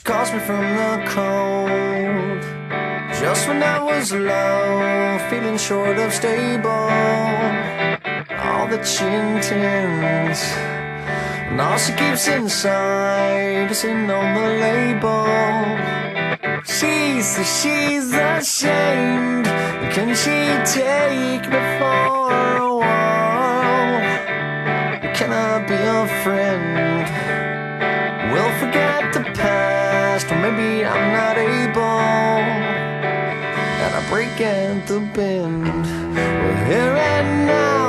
She calls me from the cold, just when I was low, feeling short of stable. All that she intends, and all she keeps inside is in on the label. She says she's ashamed, can she take me for a while? Can I be a friend? We'll forget the past, or maybe I'm not able, and I break at the bend. We're here and now.